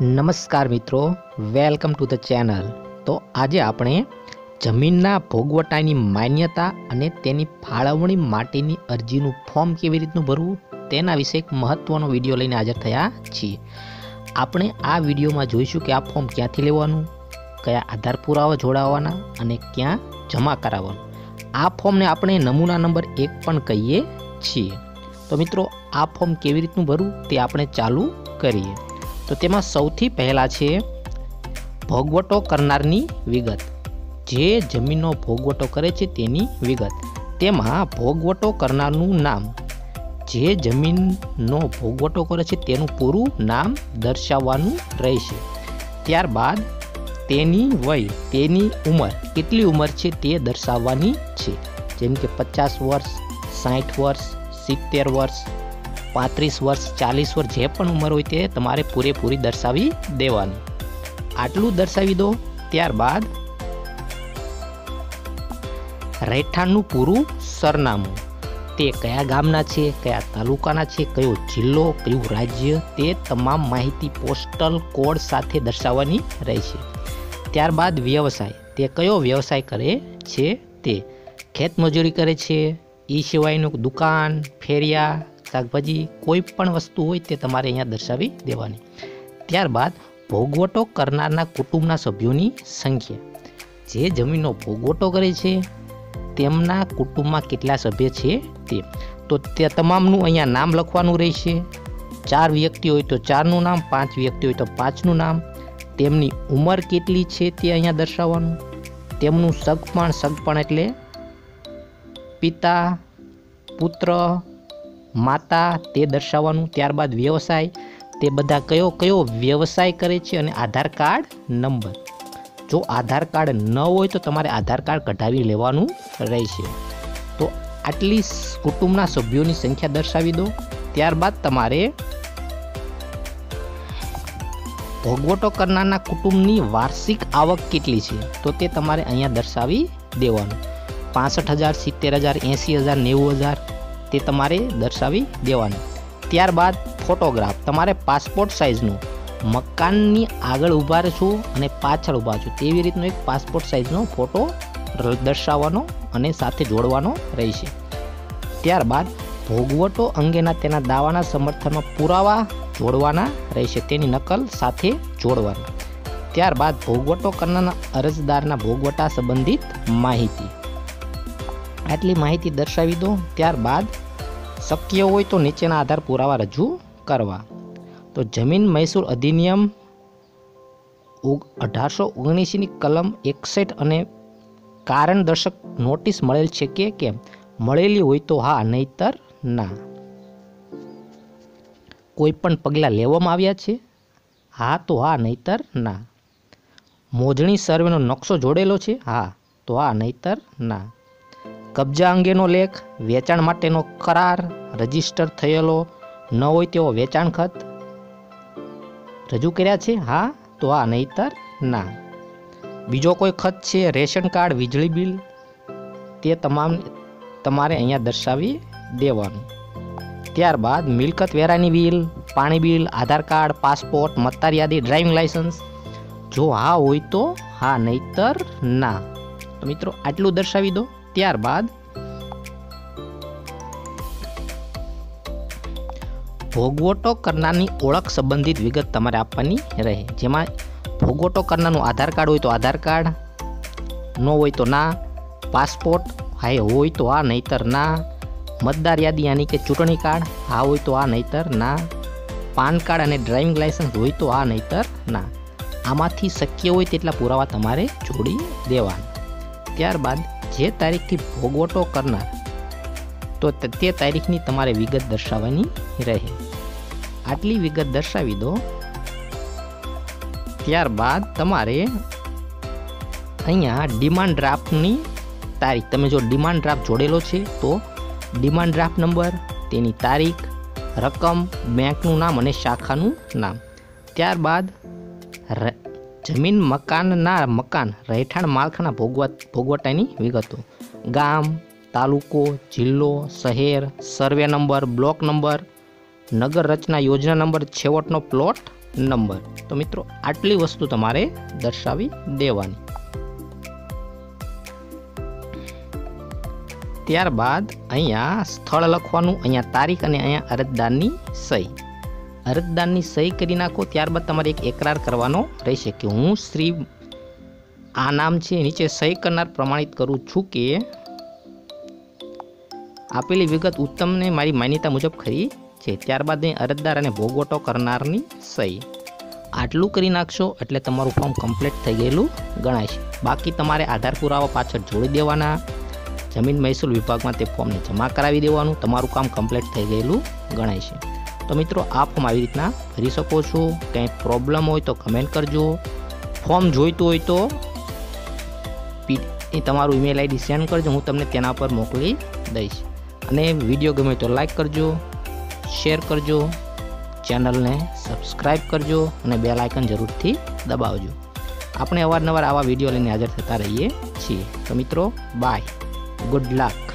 नमस्कार मित्रों, welcome to the channel. तो आज आपणे जमीनना भोगवटानी मान्यता अने तेनी फाळवणी माटेनी अरजीनुं फॉर्म केवी रीतनुं भरवुं तेना विशे एक महत्वनो विडियो लईने हाजर थया छीए। आपणे आ विडियोमां जोईशुं के आ फॉर्म क्यांथी लेवानुं, कया आधार पुरावा जोडावाना अने क्यां जमा कराववानुं। आ फॉर्मने आपणे नमूना नंबर 1 पण कहीए छीए। तो मित्रों, आ फॉर्म केवी रीतनुं भरवुं ते आपणे चालू करीए। तो तेमां सौथी पहला छे भोगवटो करनारनी विगत। जे जमीननो भोगवटो करे छे तेनी विगत। तेमां भोगवटो करनारनुं नाम, जे जमीननो भोगवटो करे छे तेनुं पूरुं नाम दर्शाववानुं रहेशे। त्यारबाद तेनी वय, तेनी उमर, કેટલી ઉંમર છે તે દર્શાવવાની છે। જેમ કે 50 વર્ષ, 60 વર્ષ, 70 વર્ષ, 35 वर्ष, 40 वर्ष, जे पण उमर होय ते तमारे पूरेपूरी दर्शावी देवानी। आटलू दर्शावी दो। त्यारबाद રહેઠાણનું પૂરું સરનામું, તે કયા ગામના છે, કયા તાલુકાના છે, કયો જિલ્લો, કયું રાજ્ય, તે તમામ માહિતી પોસ્ટલ કોડ સાથે દર્શાવવાની રહેશે। ત્યારબાદ વ્યવસાય, તે કયો વ્યવસાય કરે છે, તે ખેતમજૂરી કરે છે, ઈ સિવાયનું દુકાન, ફેરિયા, શાકભાજી, કોઈપણ વસ્તુ હોય તે તમારે અહીંયા દર્શાવી દેવાની। ત્યારબાદ ભોગવટો કરનારના કુટુંબના સભ્યોની સંખ્યા, જે જમીનનો ભોગવટો કરે છે તેમના કુટુંબમાં કેટલા સભ્ય છે તે। તો તે તમામનું અહીંયા નામ લખવાનું રહેશે। 4 વ્યક્તિ હોય તો 4નું નામ, 5 વ્યક્તિ હોય તો 5નું નામ। તેમની ઉંમર કેટલી છે તે અહીંયા દર્શાવવાનું। તેમનું સગપણ એટલે પિતા, પુત્ર, माता ते दर्शाववानुं। त्यारबाद व्यवसाय, ते बधा कयो कयो व्यवसाय करे छे अने आधार कार्ड नंबर। जो आधार कार्ड न होय तो तमारे आधार कार्ड कढावी लेवानुं रहेशे। तो आटली कुटुंबना सभ्योनी संख्या दर्शावी दो। त्यारबाद तमारे भोगवटो करनारना कुटुंबनी वार्षिक आवक केटली छे तो ते तमारे अहींया दर्शावी देवानुं। 65000, 70000, 80000, 90000 ते तमारे दर्शावी देवानुं। त्यारबाद फोटोग्राफ, तमारे पासपोर्ट साइजनो, मकाननी आगळ ऊभा छो अने पाछळ ऊभा छो तेवी रीतनो एक पासपोर्ट साइजनो फोटो दर्शाववानो अने साथे जोडवानो रहेशे। त्यारबाद भोगवटो अंगेना तेना दावाना समर्थननो पुरावा जोडवाना रहेशे, तेनी नकल साथे जोडवानी। त्यारबाद भोगवटो करनारना अरजदारना भोगवटा संबंधित माहिती, आटली माहिती दर्शावी दो। त्यारबाद शक्य होय तो नीचेना आधार पुरावा रजू करवा। तो जमीन मैसूर अधिनियम 1879 नी कलम 61 अने कारण दर्शक नोटिस मळेल छे के केम, मळेली होय तो हा नहींतर ना। कोईपण पगला लेवामां आव्या छे, हा तो हा नहींतर ना। मोजणी सर्वेनो नक्शो जोडेलो छे, हा तो हा नहींतर ना। कब्जा अंगेनो लेख, वेचाण माटेनो करार, रजिस्टर थयेलो न होय तेवो वेचाण खत रजू कर्या छे, हा तो हा नहींतर ना। बीजो कोई खत छे, रेशन कार्ड, वीजळी बिल, ते तमाम तमारे अहींया दर्शावी देवानुं। त्यारबाद मिलकत वेरानी बिल, पाणी बिल, आधार कार्ड, पासपोर्ट, मतदार यादी, ड्राइविंग लाइसेंस, जो हा होय तो हा नहींतर ना। तो मित्रों, आटलुं दर्शावी दो। त्यारबाद भोगवटो करनारनी ओळख संबंधित विगत तमारे आपवानी रहे, जेमां भोगवटो करनारनुं आधार कार्ड होय तो आधार कार्ड, न होय तो ना। पासपोर्ट हाय होय तो हा नहींतर ना। मतदार यादी यानी के चूंटणी कार्ड, हा होय तो हा नहींतर ना। पान कार्ड अने ड्राइविंग लाइसेंस होय तो हा नहींतर ना। आमांथी शक्य होय तेटला पुरावा तमारे जोडी देवाना। त्यारबाद જે તારીખથી ભોગવટો કરનાર તો તે તારીખની તમારે વિગત દર્શાવવાની રહે, આટલી વિગત દર્શાવી દો। ત્યારબાદ તમારે અહીંયા ડિમાન્ડ ડ્રાફ્ટની તારીખ, તમે જો ડિમાન્ડ ડ્રાફ્ટ જોડેલો છે તો ડિમાન્ડ ડ્રાફ્ટ નંબર, તેની તારીખ, રકમ, બેંકનું નામ અને શાખાનું નામ। ત્યારબાદ जमीन मकान રહેઠાણ માળખાના ભોગવટાની વિગતો, ગામ, તાલુકો, જિલ્લો, શહેર, સર્વે નંબર, બ્લોક નંબર, નગર રચના યોજના નંબર, છેવટનો પ્લોટ નંબર. તો મિત્રો આટલી વસ્તુ તમારે દર્શાવી દેવાની. ત્યારબાદ અહીંયા સ્થળ લખવાનું, અહીંયા તારીખ અને અહીંયા અરજદારની સહી. અરજદારની સહી કરી નાખો. ત્યારબાદ તમારે એક એકરાર કરવાનો રહેશે કે હું શ્રી આ નામ છે નીચે સહી કરનાર પ્રમાણિત કરું છું કે આપેલી વિગત ઉત્તમને મારી માન્યતા મુજબ ખરી છે. ત્યારબાદ અરજદાર અને ભોગવટો કરનારની સહી. આટલું કરી નાખશો એટલે તમારું ફોર્મ કમ્પ્લીટ થઈ ગયેલું ગણાય છે. બાકી તમારે આધાર પુરાવા પાછળ જોડી દેવાના, જમીન મહેસૂલ વિભાગમાં તે ફોર્મને જમા કરાવી દેવાનું, તમારું કામ કમ્પ્લીટ થઈ ગયેલું ગણાય છે. તો મિત્રો આ ફોર્મ આવી રીતના ભરી શકો છો. કંઈ પ્રોબ્લેમ હોય તો કમેન્ટ કરજો. ફોર્મ જોઈતું હોય તો તમારું ઈમેલ આઈડી સેન્ડ કરજો, હું તમને તેના પર મોકલી દઈશ. અને વિડીયો ગમે તો લાઇક કરજો, શેર કરજો, ચેનલને સબસ્ક્રાઈબ કરજો અને બેલ આઇકન જરૂરથી દબાવજો. આપણે અવારનવાર આવા વિડીયો લઈને હાજર થતા રહીએ છીએ. તો મિત્રો બાય, ગુડ લક.